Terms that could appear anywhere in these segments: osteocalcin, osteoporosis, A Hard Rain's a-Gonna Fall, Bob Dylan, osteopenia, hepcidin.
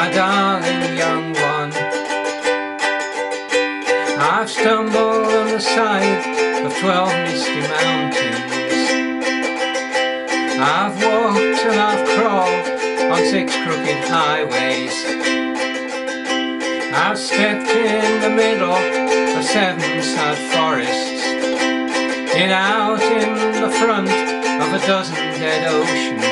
my darling young one. I've stumbled on the side of 12 misty mountains. I've walked and I've crawled on 6 crooked highways. I've stepped in the middle of 7 sad forests, and out in the front of a 12 dead oceans.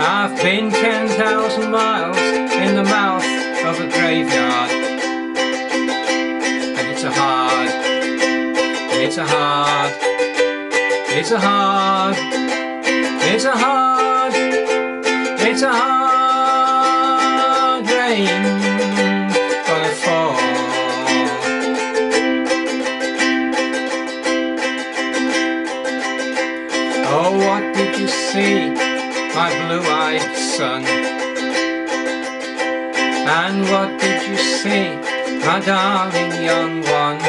I've been 10,000 miles in the mouth of a graveyard, and it's a hard rain gonna fall. Oh, what did you see, my blue-eyed son? And what did you see, my darling young one?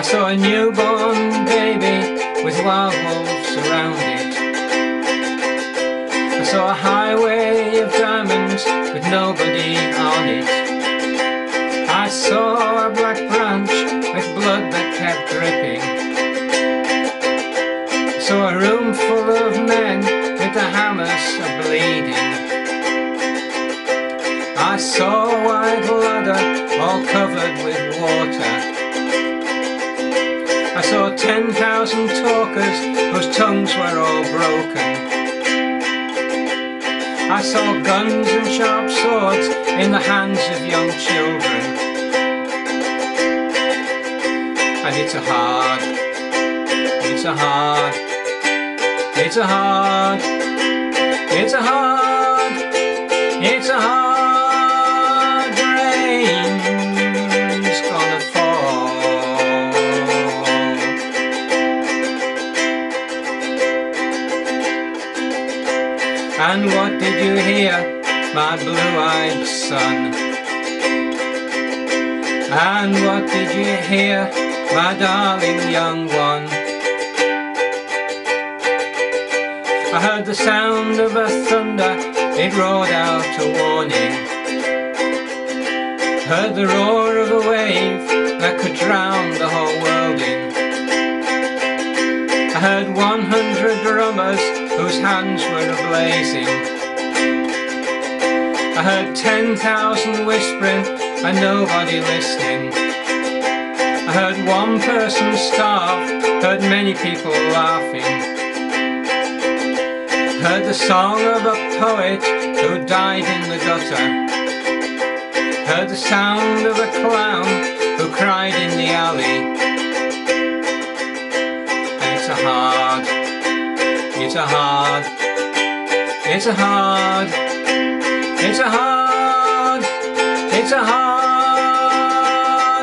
I saw a newborn baby with wild wolves around it. I saw a highway of diamonds with nobody on it. I saw a black branch with blood that kept dripping. I saw a room full of men with the hammers a-bleeding. I saw a wide ladder all covered with water. I saw 10,000 talkers whose tongues were all broken. I saw guns and sharp swords in the hands of young children. And it's a hard rain's gonna fall. And what did you hear, my blue-eyed son? And what did you hear, my darling young one? I heard the sound of a thunder, it roared out a warning. Heard the roar of a wave that could drown the whole world in. I heard 100 drummers whose hands were a-blazing. I heard 10,000 whispering and nobody listening. I heard one person starve, heard many people laughing. Heard the song of a poet who died in the gutter. Heard the sound of a clown who cried in the alley. And it's a hard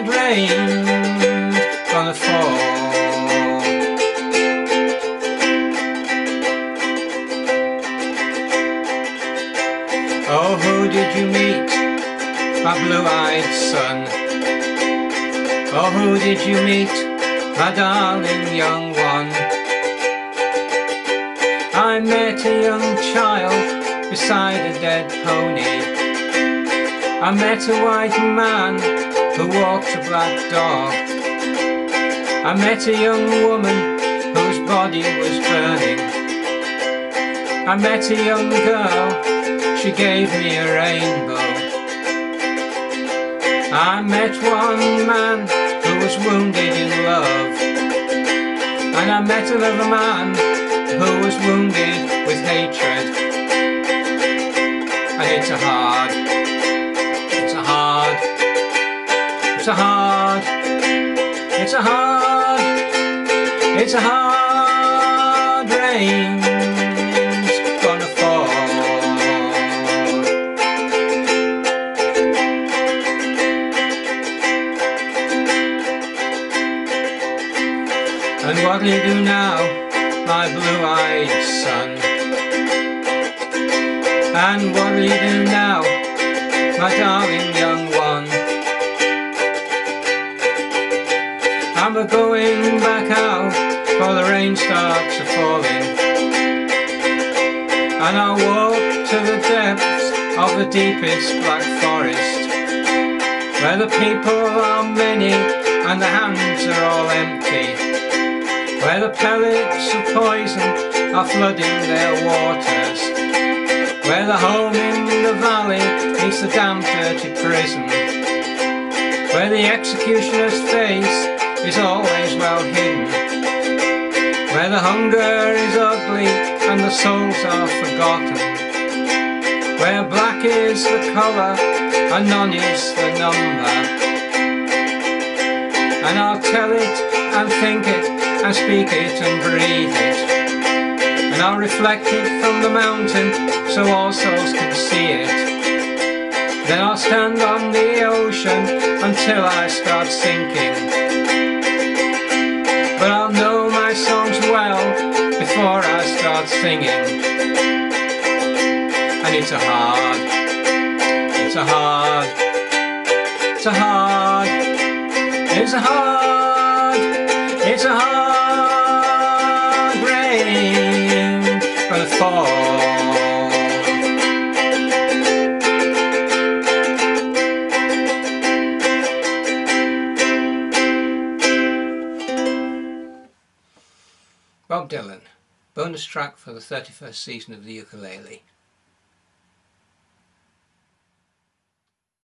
rain gonna fall. Oh, who did you meet, my blue-eyed son? Oh, who did you meet, my darling young one? I met a young child beside a dead pony. I met a white man who walked a black dog. I met a young woman whose body was burning. I met a young girl, she gave me a rainbow. I met one man who was wounded in love, and I met another man who was wounded with hatred. And it's a hard rain. And what'll you do now, my blue-eyed son? And what'll you do now, my darling young one? I'm a-going back out, for the rain starts a-falling. and I walk to the depths of the deepest black forest, where the people are many and the hands are all empty, where the pellets of poison are flooding their waters, where the home in the valley is the damn dirty prison, where the executioner's face is always well hidden, where the hunger is ugly and the souls are forgotten, where black is the colour and none is the number. And I'll tell it and think it and speak it and breathe it, and I'll reflect it from the mountain so all souls can see it. Then I'll stand on the ocean until I start sinking, but I'll know my songs well before I start singing. And it's a hard rain for the fall. Bob Dylan, bonus track for the 31st season of the ukulele.